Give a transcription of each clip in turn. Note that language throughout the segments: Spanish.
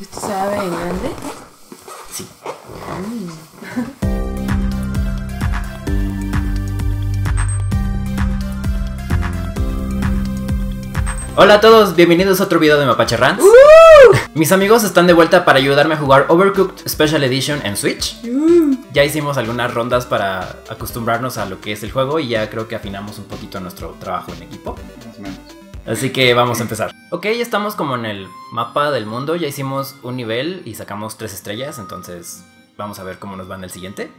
¿Esto sabe grande? Sí. Hola a todos, bienvenidos a otro video de Mapache Rants. Mis amigos están de vuelta para ayudarme a jugar Overcooked Special Edition en Switch. Ya hicimos algunas rondas para acostumbrarnos a lo que es el juego y ya creo que afinamos un poquito nuestro trabajo en equipo. Más o menos. Así que vamos a empezar. Ok, ya estamos como en el mapa del mundo, ya hicimos un nivel y sacamos 3 estrellas, entonces vamos a ver cómo nos va en el siguiente.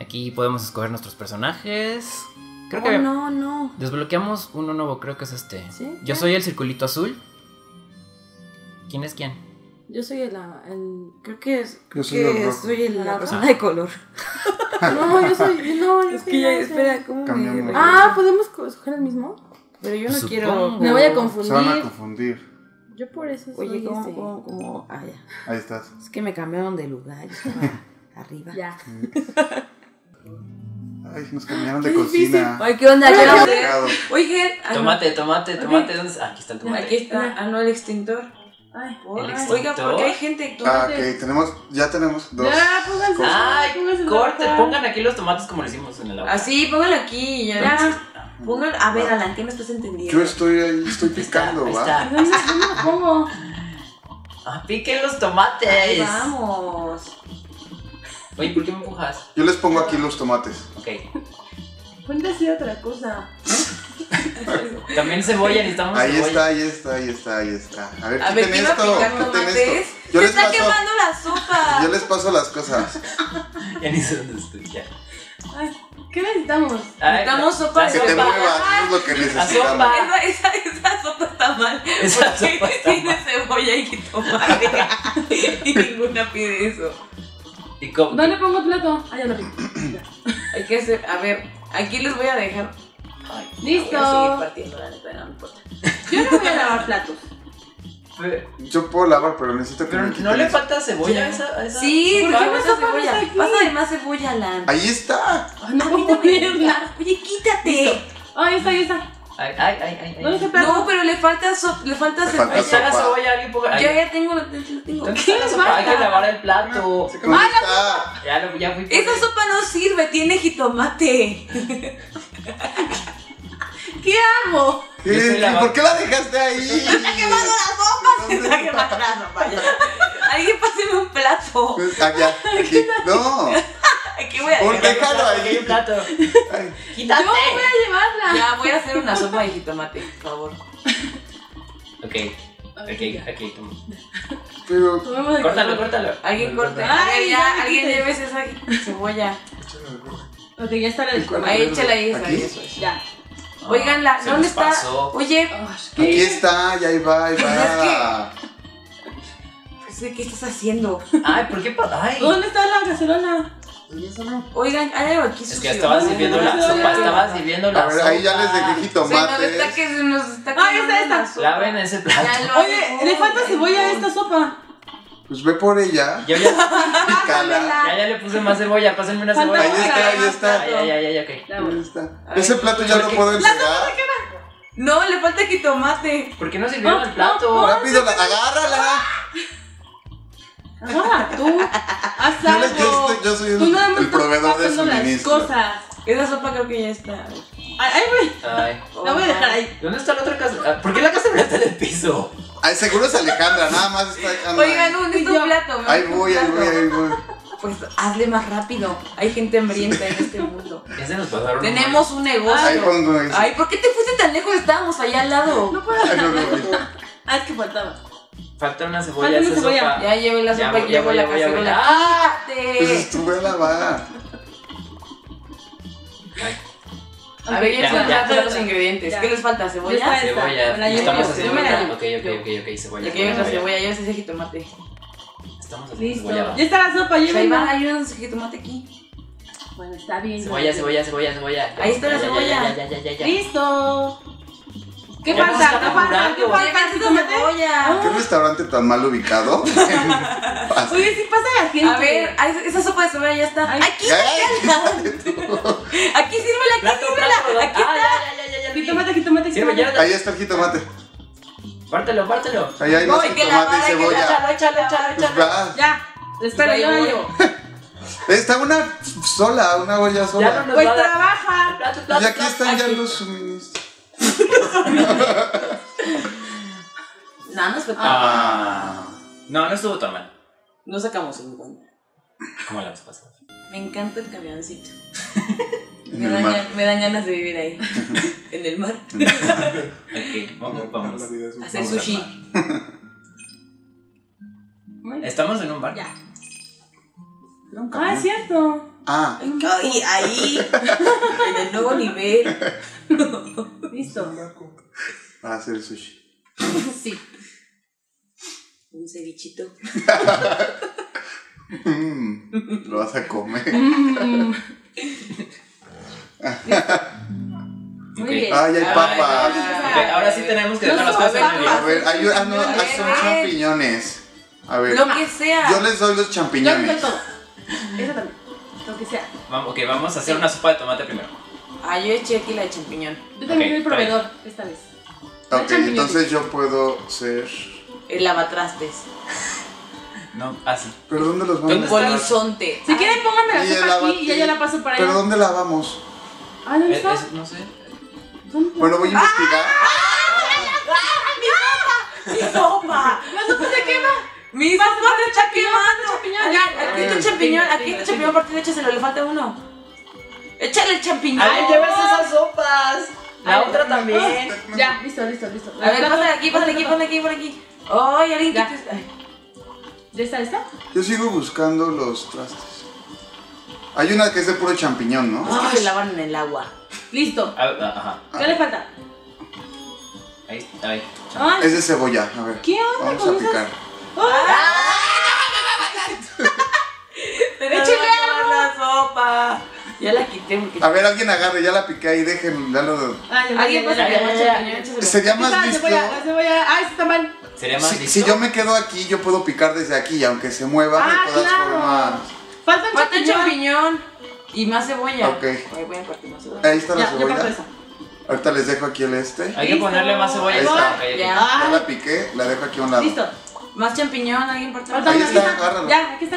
Aquí podemos escoger nuestros personajes. Creo que no. Desbloqueamos uno nuevo, creo que es este. ¿Sí? Yo soy el circulito azul. ¿Quién es quién? Yo soy la persona de color. No, yo soy... No, es que ya, espera, ¿cómo me... Ah, ¿podemos escoger el mismo? Pero yo pues no quiero... Me voy a confundir. Se van a confundir. Yo por eso soy... Oye, como... Ah, ya. Ahí estás. Es que me cambiaron de lugar. Arriba. Ya. Ay, nos cambiaron de cocina. Ay, ¿qué onda? Oye, tomate. ¿Dónde está? Aquí está el tomate. Aquí está. Ah, no, el extintor. Ay, oiga, porque hay gente. Ah, ok, ya tenemos 2. Ya, pónganse. Ay, corte, pongan aquí los tomates como lo hicimos en el agua. Así, pónganlo aquí. Ya. Pónganlo. A ver, Alan, ¿qué me estás entendiendo? Yo estoy picando, ¿va? ¿Dónde lo pongo? Piquen los tomates. Ahí vamos. Oye, ¿por qué me empujas? Yo les pongo aquí los tomates. Ok. Ponte así otra cosa. También cebolla, necesitamos cebolla. Ahí está. A ver, quiten esto. Se está quemando la sopa. Yo les paso las cosas. Ya ni sé dónde estoy, ya. Ay, ¿qué necesitamos? Necesitamos sopa. Que te muevas, es lo que necesitamos. Esa sopa está mal. Porque tiene cebolla y tomate. Y ninguna pide eso. ¿Dónde pongo el plato? Ah, ya lo pico. Hay que hacer, a ver, aquí les voy a dejar. Ay, listo. Voy a seguir partiendo, la neta, no me importa. Yo no voy a lavar platos. Yo puedo lavar, pero necesito que me quiten. ¿No le falta cebolla a esa? Sí, ¿por qué me falta cebolla? Pásale más cebolla, Alan. Ahí está. No, ponerla. Oye, quítate. Listo. Ahí está. Ay. No, pero le falta cebolla. Ahí está la cebolla, alguien ponga. Yo ya tengo. ¿Qué les falta? Hay que lavar el plato. Ya fui. Esa sopa no sirve, tiene jitomate. ¿Qué hago? ¿Por qué la dejaste ahí? Se está quemando la sopa, Alguien páseme un plato. Allá, aquí. No. Déjalo ahí. Un plato. Quítate. Yo voy a llevarla. Ya, voy a hacer una sopa de jitomate, por favor. Ok, toma. Pero... Córtalo. Alguien corte. Ay, ya, alguien lleves esa cebolla. Ok, ya está la jitomate. Ahí, échala ahí. Eso. Ya. Oigan, ¿dónde está? Oye, aquí está, ya ahí va. ¿Qué estás haciendo? Ay, ¿por qué? ¿Dónde está la cacerola? Oigan, hay algo aquí. Es que estaba sirviendo la sopa, A ver, ahí ya les dejé jitomate. Se nos está quemando. Laven ese plato. Oye, le falta cebolla a esta sopa. Pues ve por ella. Ya le puse más cebolla, pásenme una cebolla. Ahí está. Ya, ok. Ese plato ya no puedo entregar. No, le falta jitomate. ¿Por qué no sirvieron el plato? Rápido, agárrala. Tú. Haz algo. Yo soy el proveedor de suministros. Esa sopa creo que ya está. Ay, güey. La voy a dejar ahí. ¿Dónde está la otra casa? ¿Por qué la casa está en el piso? Ay, seguro es Alejandra, nada más está Alejandra. Oigan, necesito un plato. Ahí voy. Pues hazle más rápido. Hay gente hambrienta en este mundo. Ya se nos pasaron. Tenemos un negocio. Ay, ¿por qué te fuiste tan lejos? Estábamos allá al lado. No puedo. Es que faltaba. Falta una cebolla. Esa sopa. Ya llevo la sopa y llevo la cacerola. Pues estuve a lavar. A ver, ya están los ingredientes. ¿Qué les falta? ¿Cebolla? Cebolla. Ok, cebolla. Ya que lleves la cebolla, lleves ese jitomate. Estamos haciendo cebolla. Ya está la sopa, llévenla. Hay un jitomate aquí. Bueno, está bien. Cebolla. Ahí está la cebolla. Ya. ¡Listo! ¿Qué falta? ¿Qué restaurante tan mal ubicado? Oye, si pasa la gente. A ver, esa sopa de cebolla ya está. Aquí sírvela. Aquí está. Jitomate. Ahí está el jitomate. Pártelo, pártelo. Ahí hay más que tomate y cebolla. Échalo. Ya, espera, yo la llevo. Está una sola, una olla sola. Pues trabaja. Y aquí están ya los suministros. No, no estuvo tan mal. No, no estuvo tan mal. No sacamos un buen. ¿Cómo la vas a pasar? Me encanta el camioncito. Me dan ganas de vivir ahí. En el mar. Ok, vamos a hacer sushi. Estamos en un bar. Ya. Ah, es cierto. Ah. Y ahí. En el nuevo nivel. Listo. Para hacer sushi. Sí. Un cevichito. Lo vas a comer. Muy bien. Ah, ya hay papas. Okay, ahora sí tenemos que dejar las cosas en medio. A ver, son champiñones. A ver. Lo que sea. Yo les doy los champiñones. Eso también. Lo que sea. Ok, vamos a hacer una sopa de tomate primero. Ah, yo eché aquí la de champiñón. Yo también soy proveedor esta vez. Ok, entonces yo puedo ser. El lavatrastes. No, así. ¿Pero dónde los vamos? En polizonte. Si quieren, pónganme la sopa aquí y ya la paso para allá. ¿Pero dónde la vamos? Ah, ¿dónde está? No sé. Bueno, voy a investigar. ¡Ah! ¡Mi sopa! ¡Mi sopa! ¡La sopa se quema! ¡Mi sopa se está quemando! Aquí está el champiñón, aquí está el champiñón partido, échaselo, le falta uno. ¡Échale el champiñón! ¡Ay, llévese esas sopas! La otra también. Ya, listo. A ver, pásale aquí. ¡Ay, alguien! ¿Ya está esta? Yo sigo buscando los trastes. Hay una que es de puro champiñón, ¿no? Es que se lavan en el agua. Listo. Ajá. ¿Qué le falta? Ahí está. Ahí. Es de cebolla. A ver. ¿Qué onda? Vamos a picar. ¡Échale algo! ¡La sopa! Ya la quité porque... A ver, alguien agarre, ya la piqué ahí, déjenme, ya lo... Alguien pasa que... Sería más listo... ¡Ah, está mal! ¿Sería más listo? Si yo me quedo aquí, yo puedo picar desde aquí, y aunque se mueva, de todas formas... ¡Falta un champiñón! Y más cebolla. Ok. Voy a partir más cebolla. Ahí está la cebolla. Ahorita les dejo aquí el Hay que ponerle más cebolla. Ahí está. Ya la piqué, la dejo aquí a un lado. Listo. Más champiñón, alguien por favor. Ahí está, agárralo. Ya, aquí está.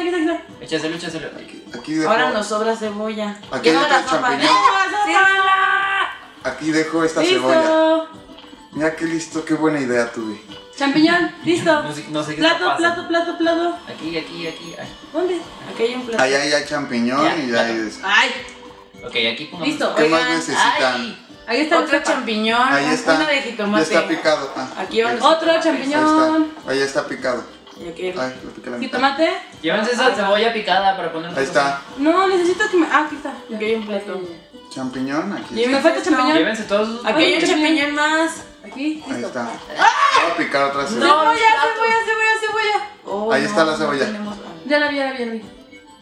Échaselo. Aquí dejo. Ahora nos sobra cebolla. Aquí dejo el champiñón. Aquí dejo esta cebolla. Mira qué listo, qué buena idea tuve. Champiñón, listo. No sé qué pasa. Plato. Aquí. ¿Dónde? Aquí hay un plato. Ahí hay champiñón y ya hay eso. ¡Ay! Ok, aquí pongamos. Listo. ¿Qué más necesitan? Ahí está otro champiñón, una de jitomate. Ya está picado. Aquí van otro champiñón. Ahí está picado. Y aquí jitomate. Llévense esa cebolla picada para ponerlo. Ahí está. No, necesito que me... Ah, aquí está. Aquí hay un plato. Champiñón, aquí está. Me falta champiñón. Llévense todos. Aquí hay un champiñón más. Aquí. Ahí está. Voy a picar otra cebolla. Cebolla. Ahí está la cebolla. Ya la vi.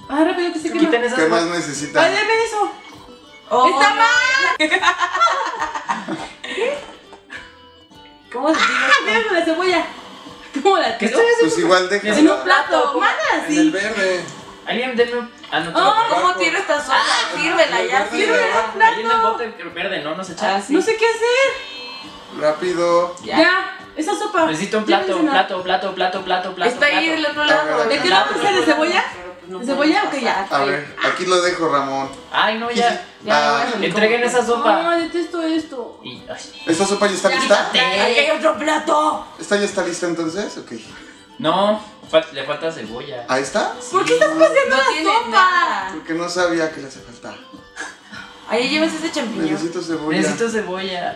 Ah, rápido que se quema. ¿Qué más necesitas? Ay, déjame eso. ¡Está mal! ¿Qué? ¿Cómo se dice? ¡Ah, la cebolla! ¿Cómo la tiró? Pues igual déjala. En un plato, manda así. En el verde. Alguien denme un... Ah, no, ¿cómo tiro esta sopa? Sírvela ya, sírvela. Alguien del bote verde, ¿no? Nos echaba. No sé qué hacer. Rápido. Ya. Esa sopa. Necesito un plato, plato. Está ahí del otro lado. ¿De qué lado hacer de cebolla? ¿De cebolla o qué ya? A ver, aquí lo dejo, Ramón. Ay, no, ya. Entreguen esa sopa. No, detesto esto. ¿Esta sopa ya está lista? ¡Aquí hay otro plato! ¿Esta ya está lista entonces? Ok. No, le falta cebolla. ¿Ahí está? ¿Por qué estás pasando la sopa? Porque no sabía que le hace falta. Ahí llevas ese champiñón. Necesito cebolla.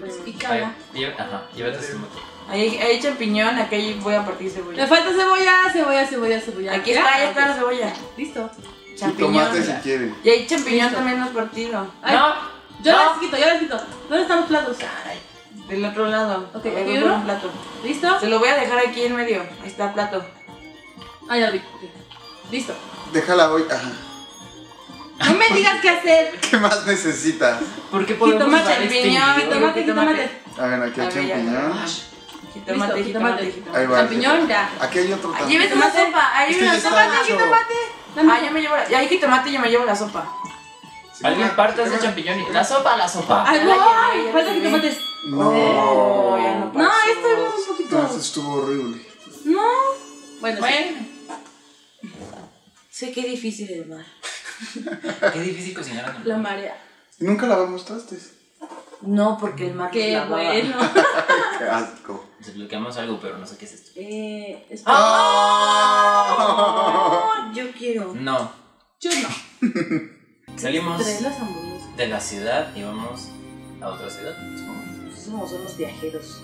Pues pícala. Ajá, llévate ese tomate. Hay champiñón, aquí voy a partir cebolla. Me falta cebolla. Aquí está, ya está la cebolla. Listo. Champiñón. Y tomate si quieren. Y hay champiñón también nos partido. No, yo les quito. ¿Dónde están los platos? Caray. Del otro lado. Ok, aquí hay un plato. ¿Listo? Se lo voy a dejar aquí en medio. Ahí está el plato. Ah, ya lo vi. Listo. Déjala hoy. Ajá. No me digas qué hacer. ¿Qué más necesitas? Porque podemos usar este jitomate. A ver, aquí hay champiñón. Jitomate. Ahí va. Champiñón, ya. Aquí hay otro también. Llévese una sopa. Ahí hay una sopa. Ah, yo me llevo la... Ahí jitomate y yo me llevo la sopa. Alguien parte ese champiñón y... La sopa. Ay, no, falta jitomates. No, esto es... horrible. No. Bueno. Sí, qué difícil el mar. Qué difícil cocinar en el mar. La marea. ¿Nunca lavamos trastes? No, porque el mar qué lavaba. Bueno. Qué asco. Desbloqueamos algo, pero no sé qué es esto. ¡Oh! Yo quiero. No. Yo no. Salimos de la ciudad y vamos a otra ciudad. No, somos viajeros.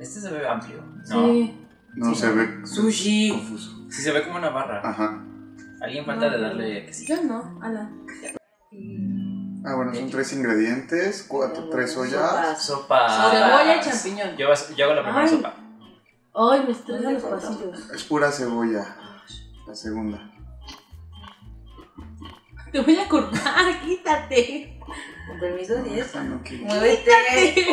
Este se ve amplio. No, sí. No sí. Se ve sushi. Confuso. Sí, se ve como una barra. Ajá. Alguien falta de darle. Yo no, ala. Ah, bueno, son 3 ingredientes, 3 ollas. Sopa. Cebolla y champiñón. Yo hago la primera sopa. Ay, me estresan los pasillos. Es pura cebolla. La segunda. Te voy a cortar, quítate. Con permiso, 10. Muévete.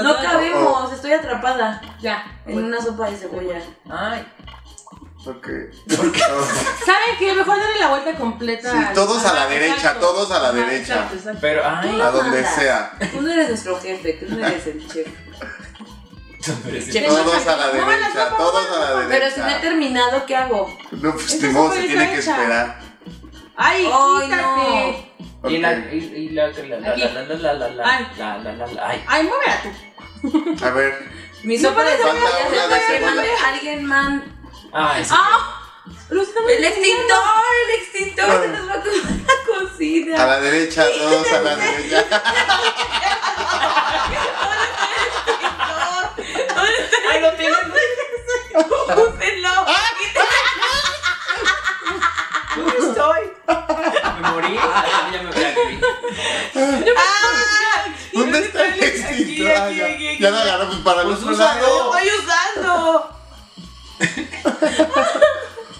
No cabemos, estoy atrapada. Ya, en una sopa de cebolla. Ay. ¿Por qué? ¿Saben qué? Mejor darle la vuelta completa. Sí, todos a la derecha, todos a la derecha. Exacto. Pero a donde sea. Tú no eres nuestro jefe, tú no eres el chef. Todos a la derecha, todos a la derecha. Pero si no he terminado, ¿qué hago? No, pues ni modo, se tiene que esperar. ¡Ay, quítate! ¡Ay, muévela tú! A ver. Mi sopa de cebolla. Alguien man. El extintor, se nos va a comer la cocina. A la derecha, todos a la derecha. Ay, no tienes. ¿Dónde estoy? Me morí. Ya me voy aquí. ¿Dónde está el extintor? Ya lo agarramos para los otro lado. Estoy usando.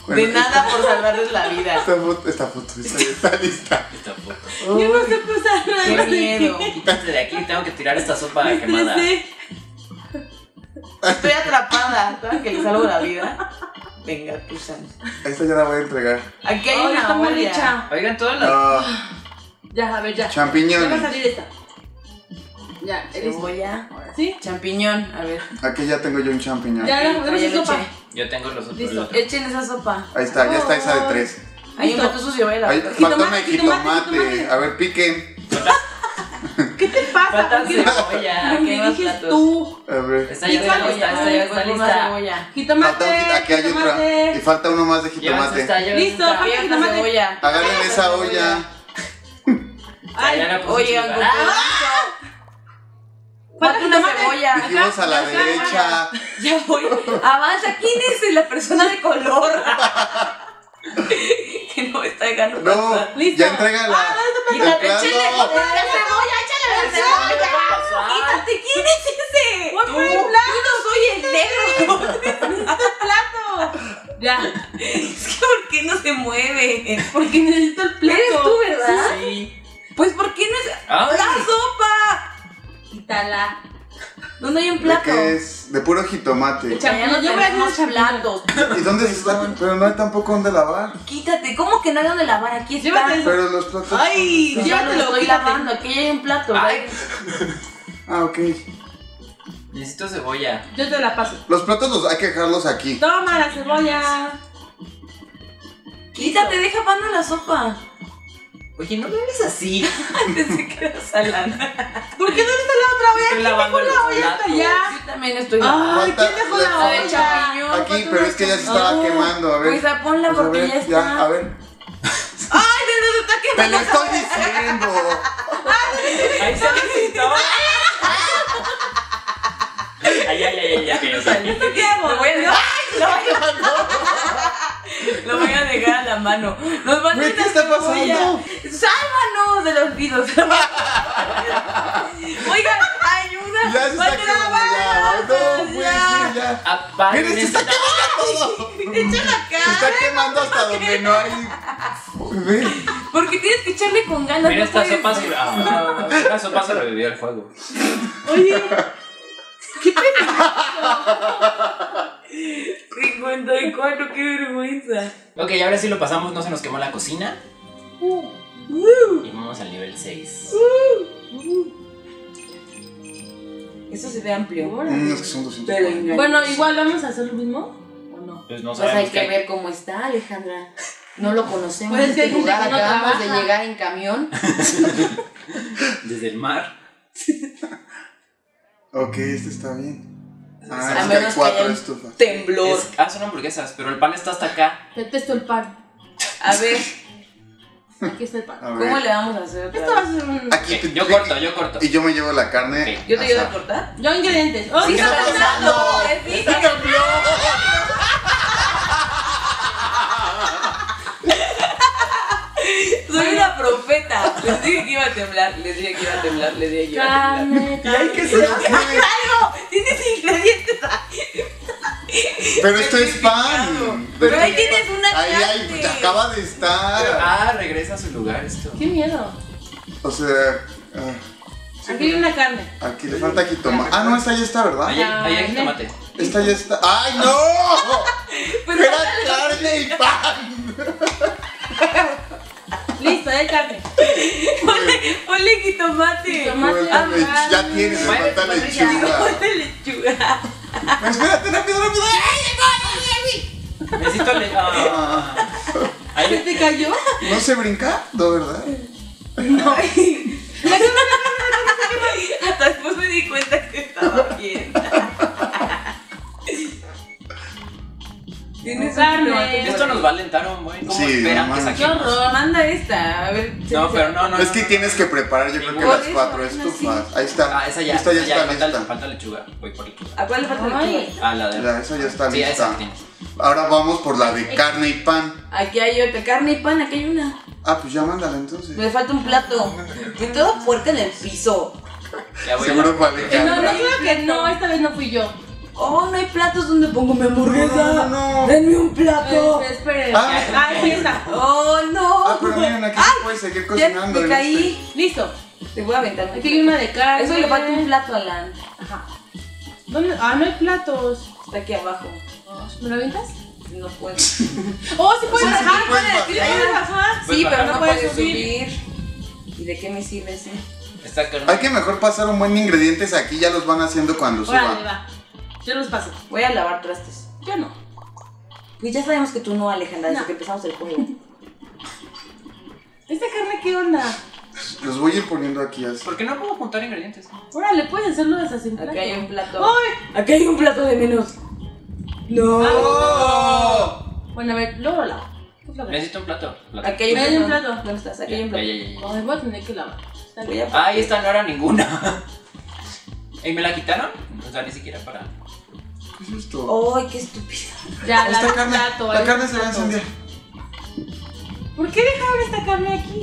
De nada por salvarles la vida. Esta foto está lista. Esta foto. Yo no sé pasar nada. Qué miedo. Quítate de aquí. Tengo que tirar esta sopa quemada. Estoy atrapada. Tengo que les salvo la vida. Venga, tú sabes. Esta ya la voy a entregar. Aquí hay una olla. Oigan, todas las. Ya, a ver, ya. Champiñones. Ya va a salir esta. Ya, cebolla. ¿Sí? Champiñón, a ver. Aquí ya tengo yo un champiñón. Ya, la sopa. Yo tengo los otros. Listo, echen esa sopa. Ahí está, ya está esa de 3. Ahí está sucio, vela. Faltame jitomate. A ver, piquen. ¿Qué te pasa? Falta cebolla. ¿Qué dijiste tú? A ver. Está ya lista. Jitomate. Aquí hay otra. Y falta uno más de jitomate. Listo, falta jitomate. Agárrenle esa olla. Oigan, falta una cebolla. Dijimos a la derecha. Ya voy. Avanza. ¿Quién es la persona de color? Que no está dejando. No. Ya entrégala. Quítate. Échale la cebolla. Échale la cebolla. Quítate. ¿Quién es ese? Tú no soy el negro. Plato. Ya. Es que ¿por qué no se mueve? Porque necesito el plato. Eres tú, ¿verdad? Sí. Pues ¿por qué no es la sopa? Quítala. ¿Dónde hay un plato? ¿Qué es? De puro jitomate. Champiñón, yo veo unos platos. ¿Y dónde se está? Pero no hay tampoco donde lavar. Quítate, ¿cómo que no hay donde lavar? Aquí está. Llévate. Pero los platos. Ay, llévatelo, estoy lavando. Aquí hay un plato. Ay. Ok. Necesito cebolla. Yo te la paso. Los platos los hay que dejarlos aquí. Toma la cebolla. Quítate, deja pando la sopa. Oye, no me hables así. Pensé que era salada. ¿Por qué no está la otra vez? ¿Quién dejó la olla hasta allá? Yo también estoy. Ay, ¿quién dejó la olla? Champiñón. Aquí, pero es que ya se estaba quemando. A ver. Pues ponla porque ya está. A ver. ¡Ay, se está quemando! ¡Te lo estoy diciendo! ¡Ahí se necesitó! ¡Ay! ¿Esto qué hago? Lo voy a dejar a la mano. Nos van a ¿qué está pasando? ¡Sálvanos del olvido! ¡Oigan, ayuda! ¡Ya se está quemando! ¡Ya! ¡Apárense! ¡Miren, se está quemando todo! ¡Échala acá! Se está quemando hasta donde no hay... Porque tienes que echarle con ganas. Mira, esta sopa se revivió al fuego. Oye... ¿Qué te pasa? 54, qué vergüenza. Ok, ahora sí lo pasamos, no se nos quemó la cocina. Y vamos al nivel 6. Eso se ve amplio. Es que son 200. Pero bueno, igual vamos a hacer lo mismo o no. Pues no sabemos. Pues hay que ver cómo está, Alejandra. No lo conocemos. Pues este lugar acabamos de llegar en camión. Desde el mar. Ok, este está bien. Ah, es que hay 4 estufas. Temblor. Son hamburguesas, pero el pan está hasta acá. Te testo el pan. A ver. Aquí está el pan. ¿Cómo le vamos a hacer? Esto va a ser un... Aquí, yo corto. Y yo me llevo la carne. Okay. ¿Yo te ayudo a cortar? Yo ingredientes. ¡Oh, sí, está pasando! ¡Sí, campeón! Soy una profeta. Les dije que iba a temblar. Carne, y hay que ser algo. Tienes ingredientes. Pero esto es pan. Pero ahí tienes una carne. Acaba de estar. Regresa a su lugar esto. Qué miedo. O sea, aquí hay una carne. Aquí le falta jitomate. Ah, no, esta ya está, ¿verdad? Ahí hay jitomate. Esta ya está. ¡Ay, no! Era carne y pan. Listo, de carne. Ponle jitomate. Ya tienes, me falta lechuga. Ponle lechuga. Espérate, rápido. ¡Ay, llegó! Necesito lechuga. ¿Se te cayó? ¿No se brinca? No, ¿verdad? No. Hasta después me di cuenta que estaba bien. Tienes carne. Esto nos va a alentar un buen. ¿Cómo esperan que saquemos? ¡Qué horror! Manda esta. A ver. No, pero no. Es que tienes que preparar, yo creo que las 4 estufas. Ahí está. Ah, esa ya está lista. Falta lechuga. Voy por lechuga. ¿A cuál le falta lechuga? Ah, la de. Esa ya está lista. Ahora vamos por la de carne y pan. Aquí hay otra. Carne y pan, aquí hay una. Ah, pues ya mándala entonces. Me falta un plato. Que todo puerca en el piso. Seguro vale. No, creo que no. Esta vez no fui yo. Oh, no hay platos donde pongo mi hamburguesa. No. Denme un plato. Esperen. Ahí está. Oh, no. Ah, pero miren, aquí se puede seguir cocinando. Ya me caí. Listo. Te voy a aventar. Aquí hay una de carne. Eso le falta un plato, Alan. Ajá. ¿Dónde? Ah, no hay platos. Está aquí abajo. ¿Me lo aventas? No puedo. Oh, sí puedes bajar. ¿Puedes bajar? Sí, pero no puedes subir. ¿Y de qué me sirve ese? Hay que mejor pasar un buen ingredientes aquí. Ya los van haciendo cuando suban. Yo los paso. Voy a lavar trastes. Yo no. Pues ya sabemos que tú no, Alejandra, desde que empezamos el juego. ¿Esta carne qué onda? Los voy a ir poniendo aquí así. ¿Por qué no puedo juntar ingredientes? Órale, puedes hacerlo desasentado. Aquí hay un plato. ¡Ay! Aquí hay un plato de menos. ¡No! Bueno, a ver, luego lavo. Necesito un plato. Aquí hay un plato. ¿Dónde estás? Aquí hay un plato. Voy a tener que lavar. Ahí está, no era ninguna. ¿Y me la quitaron? O sea, ni siquiera para... ¿Qué es esto? ¡Ay, qué estúpida! Ya, la carne se va a encender. ¿Por qué dejaron esta carne aquí?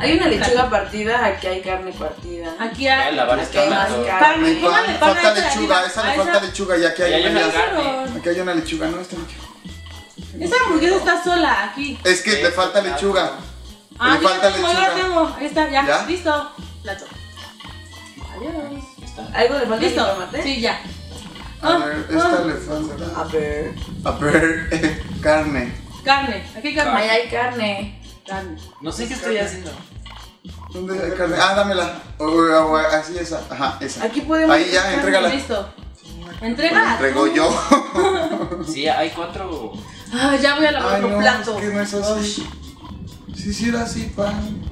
Hay una lechuga partida, aquí hay carne partida. Aquí hay más carne. Falta lechuga, esa le falta lechuga y aquí hay una carne. Aquí hay una lechuga, no, esta no. Esa hamburguesa está sola, aquí. Es que le falta lechuga. Ah, yo la tengo. Ahí está, ya, listo. Plato. Adiós. ¿Algo le falta? ¿Listo? Sí, ya. A ver, esta le falta. A ver, carne. Aquí hay carne. Ahí hay carne. No sé qué estoy haciendo. ¿Dónde hay carne? Ah, dámela. Así, esa. Ajá, esa. Aquí podemos. Ahí ya, entrégala. Listo. ¿Entrega? Entrego yo. Sí, hay 4. Ah, ya voy a lavar un plato. ¿Qué no es así? Sí, era así, pan.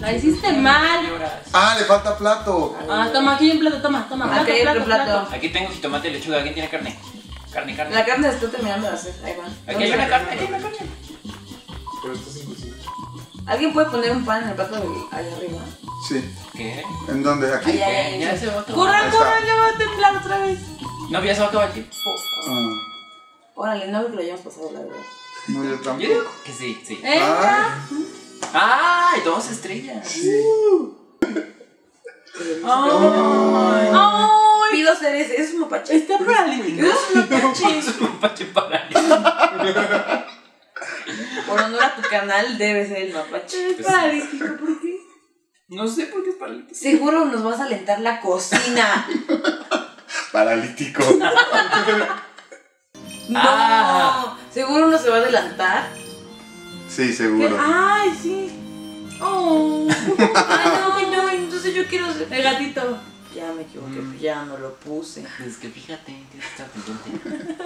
La hiciste mal. Ah, le falta plato. Ah, toma, aquí hay un plato, toma. Aquí hay otro plato. Aquí tengo jitomate y lechuga. ¿Quién tiene carne? Carne. La carne se está terminando de hacer. Ahí va. Aquí hay una carne, Pero esto es imposible. ¿Alguien puede poner un pan en el plato de allá arriba? Sí. ¿Qué? ¿En dónde? ¿Aquí? Ya se va a acabar. ¡Corran! Ya va a temblar otra vez. No, ya se va a acabar aquí. Órale, no creo que lo hayamos pasado, la verdad. No, yo tampoco. Yo digo que sí. ¡Ay, 2 estrellas! Sí. ¡Ay! Pido seres, es un mapache. Está paralítico. Es un mapache paralítico. Por honor a tu canal, debe ser el mapache. Es paralítico, ¿por qué? No sé por qué es paralítico. Seguro nos vas a alentar la cocina. Paralítico. No, seguro uno se va a adelantar. Sí, seguro. ¡Ay, sí! ¡Oh! ¡Ay, no! Entonces yo quiero ser el gatito. ya me equivoqué, ya no lo puse. Es que fíjate, tienes que estar pendiente.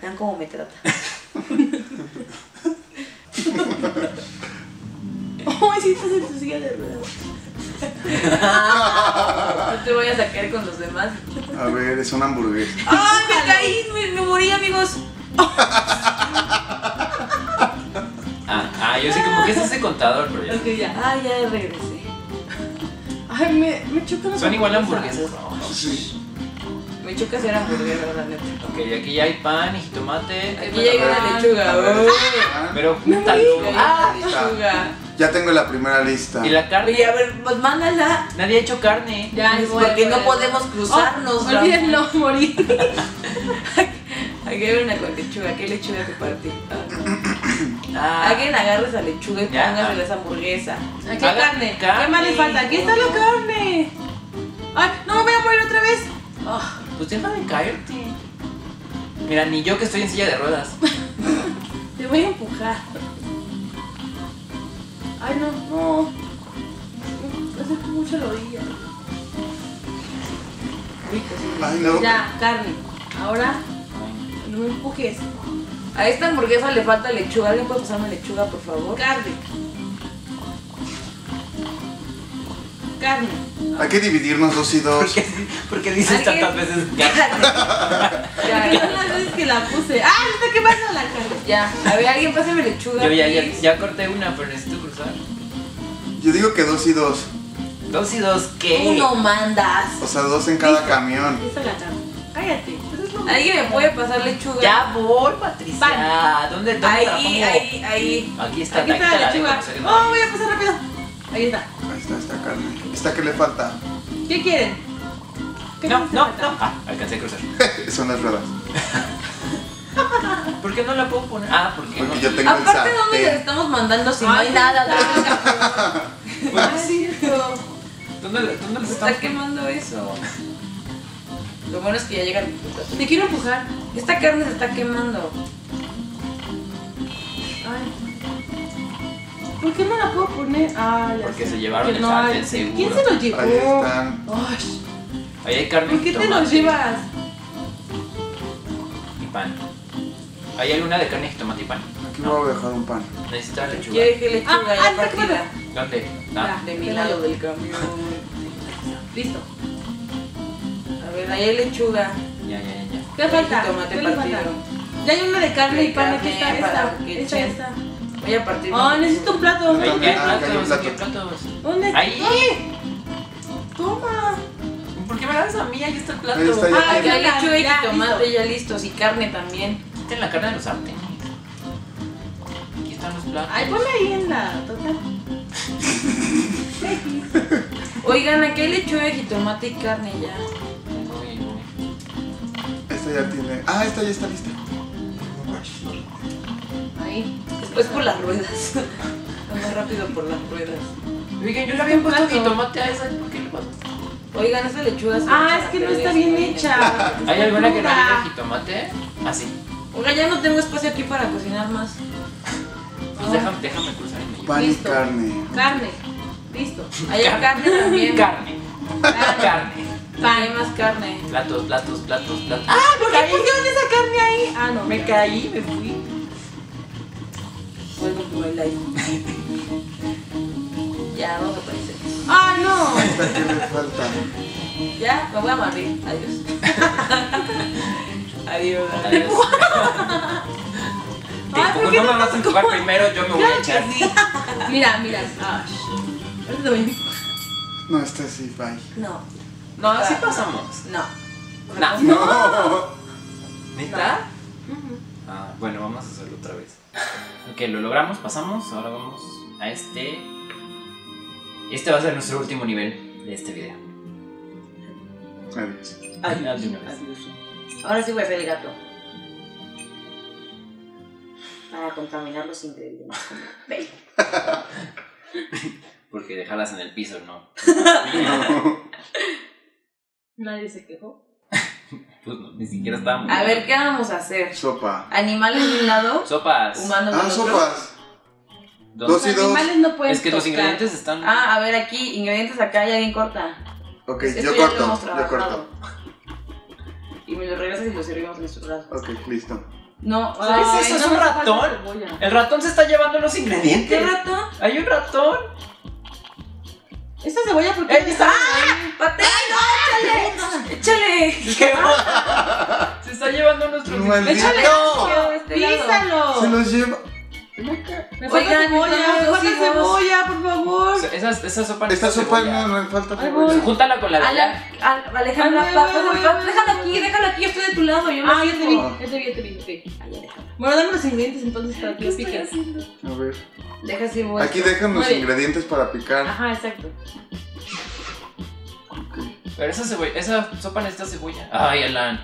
Vean cómo me trata. ¡Ay, si estás en tu silla de ruedas! No te voy a sacar con los demás. A ver, es una hamburguesa. ¡Ay, me caí! Me morí, amigos. Yo sé como que es ese contador, pero ya. Ok, ya. Ah, ya regresé. Ay, me choca las hamburguesas. ¿Son igual hamburguesas? No. Sí. Me choca hacer hamburguesas, la neta. Ok, aquí ya hay pan y jitomate. Aquí ya hay una lechuga. Pero júntalo. Ah, lechuga. Ya tengo la primera lista. Y la carne. Y a ver, pues mándala. Nadie ha hecho carne. Ya, porque no podemos cruzarnos. Olvídenlo, morir. Hay que ver una con lechuga. ¿Qué lechuga se parte? Alguien agarre esa lechuga y póngase esa hamburguesa. ¿Qué carne? ¿Qué más le falta? Aquí está la carne. Ay, no me voy a morir otra vez. Pues deja de caerte. Mira, ni yo que estoy en silla de ruedas. Te voy a empujar. Ay, no. Me acerco mucho a la orilla. Ay, no. Ya, carne. Ahora, no me empujes. A esta hamburguesa le falta lechuga. ¿Alguien puede pasarme lechuga, por favor? Carne. Carne. Hay que dividirnos 2 y 2. Porque dices tantas veces carne. Ya, las veces que la puse. ¡Ah! ¿Está qué pasa la carne? Ya. A ver, alguien pásame lechuga. Yo ya corté una, pero necesito cruzar. Yo digo que 2 y 2. ¿2 y 2 qué? Uno mandas. O sea, 2 en cada camión. Esa es la carne. Cállate. ¿Alguien me puede pasar lechuga? Ya voy, Patricia. Pan. ¿Dónde está? Ahí. Aquí está la lechuga. Oh, voy a pasar rápido. Ahí está. Ahí está esta carne. ¿Esta qué le falta? ¿Qué quieren? No. Ah, alcancé a cruzar. Son las ruedas. ¿Por qué no la puedo poner? Porque yo tengo el sartén. Aparte, ¿dónde les estamos mandando si no hay nada? ¿Dónde les está quemando eso? Lo bueno es que ya llegan. Te quiero empujar. Esta carne se está quemando. Ay. ¿Por qué no la puedo poner? Porque se llevaron el sartén seguro. ¿Quién se lo llevó? Ahí están. Ahí hay carne. ¿Por qué te lo llevas? Y pan. Ahí hay una de carne, jitomate y pan. Aquí voy a dejar un pan. Necesitas lechuga. Yo dejé lechuga ya partida. ¿Dónde? De mi lado del camión. Listo. Ahí hay lechuga. Ya. ¿Qué falta? Tomate partido. Ya hay una de carne y pan. Aquí está esta. Voy a partir. Necesito un plato. ¿Dónde? Ahí. Toma. ¿Por qué me das a mí? Ahí está el plato. Ya lechuga y tomate ya listos. Y carne también. Quiten la carne de los sartenes. Aquí están los platos. Ay, ponme ahí en la total. Oigan, aquí hay lechuga, jitomate y carne ya. Esta ya tiene. Esta ya está lista. Ahí. Después por las ruedas. Más rápido por las ruedas. Oigan, yo le había puesto jitomate a esa. ¿Por qué le pasó? Oigan, esa lechuga es. Es que no está bien hecha. ¿Hay alguna que no tenga jitomate? Así. Oigan, ya no tengo espacio aquí para cocinar más. Pues déjame cruzar. Pan y carne. Carne. Listo. Ahí hay carne también. Carne. Pan, hay más carne. Platos. ¿Por qué pusieron esa carne ahí? No. Me caí, me fui. Bueno, ahí. Ya, vamos a aparecer. No. ¿Esta qué le falta? Ya, me voy a morir. Adiós. Como no me vas a empujar primero, yo me voy a echar. Mira. No, esta sí, bye. No, así pasamos. No. ¿Neta? Bueno, vamos a hacerlo otra vez. Ok, lo logramos, pasamos. Ahora vamos a este. Este va a ser nuestro último nivel de este video. Adiós. Ahora sí voy a hacer el gato. Para contaminar los ingredientes. Ve. Porque dejarlas en el piso, ¿no? Nadie se quejó. Pues no, ni siquiera estábamos. A ver, ¿qué vamos a hacer? Sopa. Animales de un lado. Sopas. Humanos de otro. Sopas. 2 y 2. Animales no pueden. Es que tocar. Los ingredientes están. A ver, aquí, ingredientes acá, ya bien corta. Ok, pues yo corto. Y me lo regresas y lo servimos en nuestros brazos. Ok, listo. No, ¿qué es eso? ¿Es un ratón? El ratón se está llevando los ingredientes. ¿Qué ratón? Hay un ratón. Esta cebolla porque... ¡Está! ¡Patela! ¡Échale! ¡Échale! Se está llevando nuestros ingredientes. ¡Échale! ¡Písalo! Se los lleva. Me falta cebolla, por favor. Esa sopa no. Esta sopa no me falta. Júntala con la de allá. Alejandra, déjala aquí, estoy de tu lado. Yo me vi. Yo te vi. Bueno, dame los ingredientes entonces para que piques. A ver. Deja cebolla. Aquí dejan los ingredientes para picar. Ajá, exacto. Pero esa cebolla, esa sopa necesita cebolla. Ay, Alan.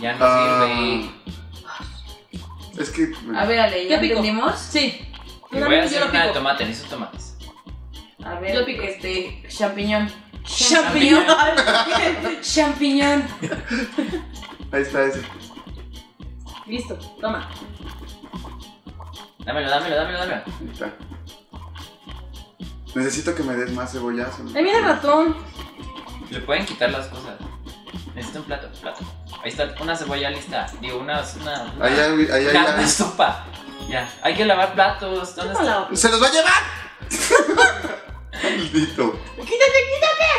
Ya no sirve. Es que... A ver, Ale, ¿ya picamos? Sí. Yo voy a hacer una de tomate, necesito tomates. A ver, yo pico champiñón. ¡Champiñón! ¡Champiñón! Ahí está ese. Listo, toma. Dámelo. Ahí está. Necesito que me des más cebollazo. ¡Ahí viene el ratón! Le pueden quitar las cosas. Necesito un plato. Ahí está, una cebolla lista. Digo, una sopa. Ya, hay que lavar platos. ¿Dónde está? ¡Se los va a llevar! ¡Maldito! ¡Quítate!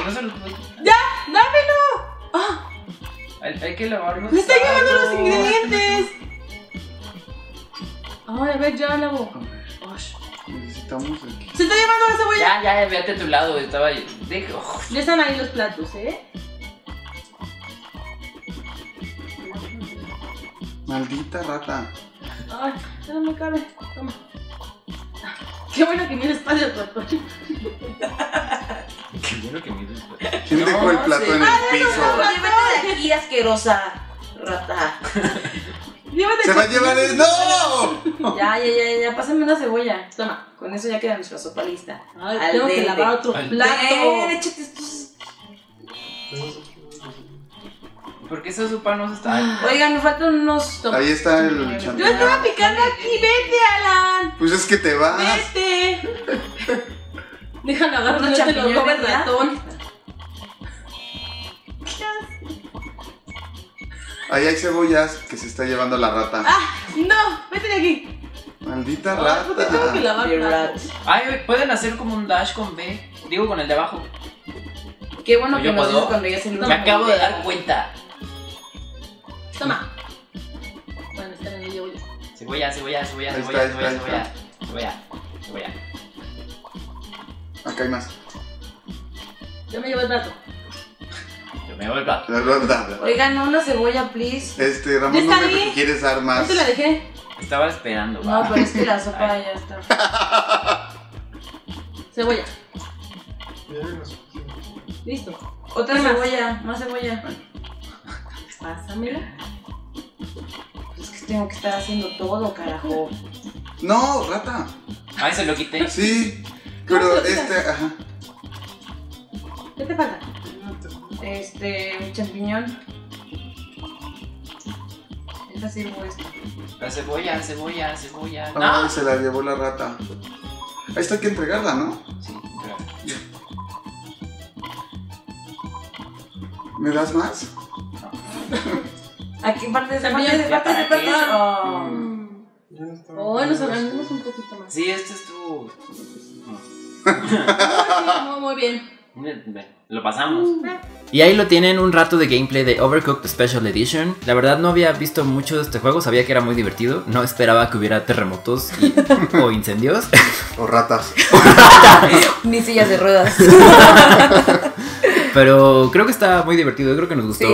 No se los voy a quitar. ¡Ya! ¡Dámelo! ¡Ah! Hay que lavarlos. ¡Me está llevando los ingredientes! Ay, a ver, ya lavo. Necesitamos aquí. ¡Se está llevando la cebolla! Ya, véate a tu lado. Estaba ahí. Ya están ahí los platos, ¿eh? Maldita rata. Ay, no me cabe. Toma. Qué bueno que mide espacio el plato. Qué bueno que mide espacio. ¿Quién dejó el plato en el piso? Llévate de aquí, asquerosa rata. ¡Se va a llevar el no! Ya, pásame una cebolla. Toma, con eso ya queda nuestra sopa lista. Ay, tengo que lavar otro plato. Échate estos. Porque esa sopa no se está... Oigan, me faltan unos tomates. Ahí está el champiñón. Yo estaba picando aquí, vete, Alan. Pues es que te vas. Vete. Déjalo agarrar los champiñones. No te lo comes, ratón. Ahí hay cebollas que se está llevando la rata. ¡Ah! ¡No! ¡Vete de aquí! Maldita rata. ¿Por qué tengo que lavar? Ay, pueden hacer como un dash con B. Digo, con el de abajo. Qué bueno que nos dices cuando ya se nos... Me acabo de dar cuenta. Toma. Bueno, está en el yo. Cebolla. Acá hay más. Yo me llevo el plato. Oigan, una cebolla, please. Ramón, no me quieres armas. ¿No te la dejé? Estaba esperando. No, pero es que la sopa ya está. Cebolla. Listo. Otra cebolla, más cebolla. Pásamela. Pues es que tengo que estar haciendo todo, carajo. No, rata. Ay, se lo quité. Sí, pero ajá. ¿Qué te falta? Champiñón. Esta sirvo esto. La cebolla. Ah, no, se la llevó la rata. A esta hay que entregarla, ¿no? Sí, entregarla. ¿Me das más? Aquí parte de Oh, nos organizamos un poquito más. Sí, este es tu... Muy bien. Lo pasamos. Y ahí lo tienen, un rato de gameplay de Overcooked Special Edition. La verdad no había visto mucho de este juego, sabía que era muy divertido. No esperaba que hubiera terremotos o incendios. O ratas. Ni sillas de ruedas. Pero creo que está muy divertido, creo que nos gustó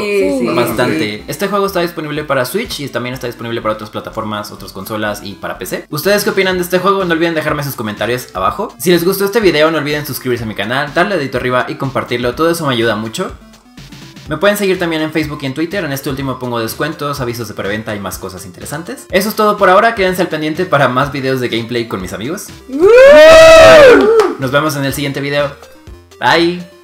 bastante. Sí. Este juego está disponible para Switch y también está disponible para otras plataformas, otras consolas y para PC. ¿Ustedes qué opinan de este juego? No olviden dejarme sus comentarios abajo. Si les gustó este video, no olviden suscribirse a mi canal, darle dedito arriba y compartirlo, todo eso me ayuda mucho. Me pueden seguir también en Facebook y en Twitter, en este último pongo descuentos, avisos de preventa y más cosas interesantes. Eso es todo por ahora, quédense al pendiente para más videos de gameplay con mis amigos. Nos vemos en el siguiente video. Bye.